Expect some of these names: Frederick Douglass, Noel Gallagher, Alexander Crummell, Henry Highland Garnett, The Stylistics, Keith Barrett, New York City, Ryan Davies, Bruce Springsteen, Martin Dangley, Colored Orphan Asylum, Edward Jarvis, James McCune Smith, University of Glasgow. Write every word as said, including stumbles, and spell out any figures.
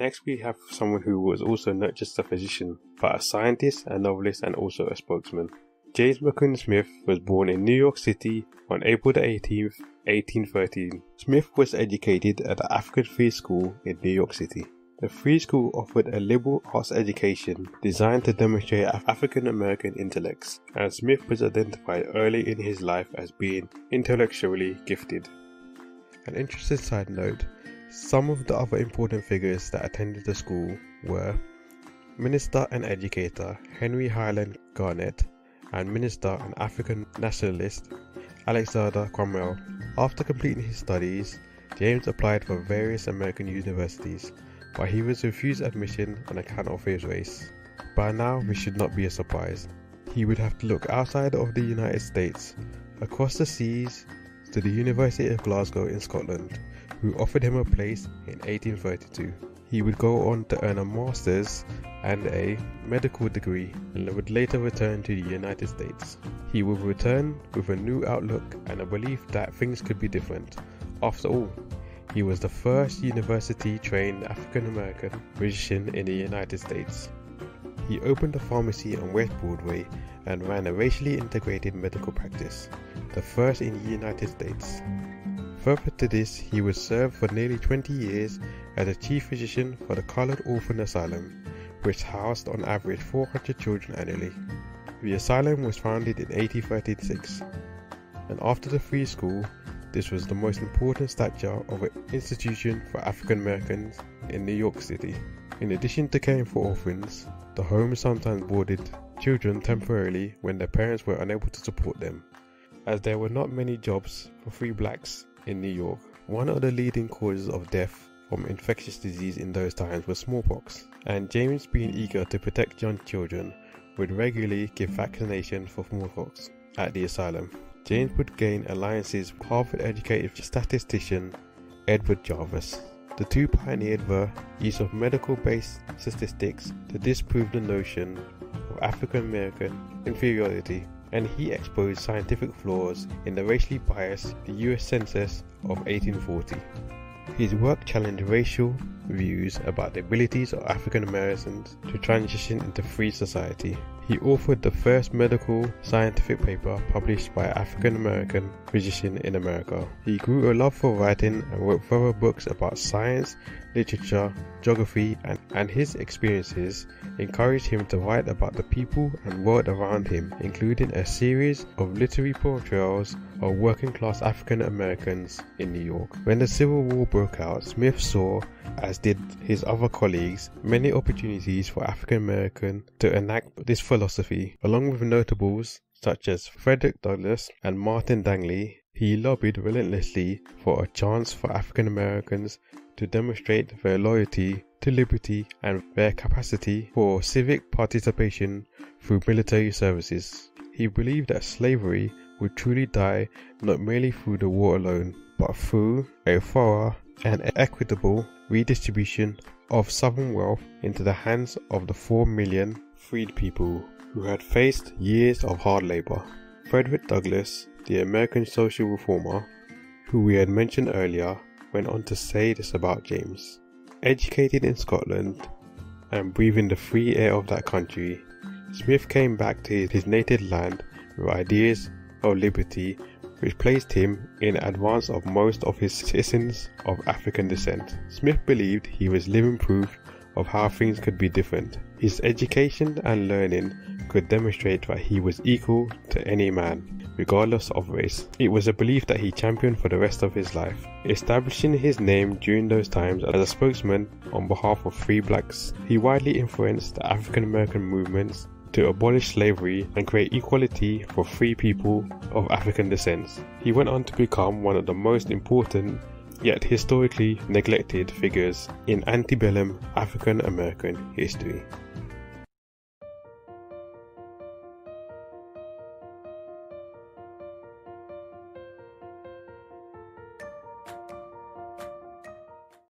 Next we have someone who was also not just a physician, but a scientist, a novelist and also a spokesman. James McCune Smith was born in New York City on April eighteenth, eighteen thirteen. Smith was educated at the African Free School in New York City. The Free School offered a liberal arts education designed to demonstrate African American intellects, and Smith was identified early in his life as being intellectually gifted. An interesting side note, some of the other important figures that attended the school were Minister and educator Henry Highland Garnett, and Minister and African nationalist Alexander Crummell. After completing his studies, James applied for various American universities, but he was refused admission on account of his race. By now, we should not be a surprise. He would have to look outside of the United States, across the seas, to the University of Glasgow in Scotland, who offered him a place in eighteen thirty-two. He would go on to earn a master's and a medical degree and would later return to the United States. He would return with a new outlook and a belief that things could be different. After all, he was the first university-trained African-American physician in the United States. He opened a pharmacy on West Broadway and ran a racially integrated medical practice, the first in the United States. Further to this, he would serve for nearly twenty years as a chief physician for the Colored Orphan Asylum, which housed on average four hundred children annually. The asylum was founded in eighteen thirty-six, and after the Free School, this was the most important stature of an institution for African Americans in New York City. In addition to caring for orphans, the home sometimes boarded children temporarily when their parents were unable to support them, as there were not many jobs for free blacks in New York. One of the leading causes of death from infectious disease in those times was smallpox, and James, being eager to protect young children, would regularly give vaccination for smallpox at the asylum. James would gain alliances with Harvard-educated statistician Edward Jarvis. The two pioneered the use of medical-based statistics to disprove the notion of African-American inferiority, and he exposed scientific flaws in the racially biased U S Census of eighteen forty. His work challenged racial views about the abilities of African Americans to transition into free society. He authored the first medical scientific paper published by an African American physician in America. He grew a love for writing and wrote thorough books about science, literature, geography, and, and his experiences encouraged him to write about the people and world around him, including a series of literary portrayals of working-class African Americans in New York. When the Civil War broke out, Smith saw, as did his other colleagues, many opportunities for African Americans to enact this philosophy. Along with notables such as Frederick Douglass and Martin Dangley, he lobbied relentlessly for a chance for African Americans to demonstrate their loyalty to liberty and their capacity for civic participation through military services. He believed that slavery would truly die not merely through the war alone, but through a thorough and equitable redistribution of Southern wealth into the hands of the four million freed people who had faced years of hard labor. Frederick Douglass, the American social reformer, who we had mentioned earlier, went on to say this about James. Educated in Scotland and breathing the free air of that country, Smith came back to his native land with ideas of liberty which placed him in advance of most of his citizens of African descent. Smith believed he was living proof of how things could be different. His education and learning could demonstrate that he was equal to any man, regardless of race. It was a belief that he championed for the rest of his life, establishing his name during those times as a spokesman on behalf of free blacks. He widely influenced the African American movements to abolish slavery and create equality for free people of African descent. He went on to become one of the most important yet historically neglected figures in antebellum African American history.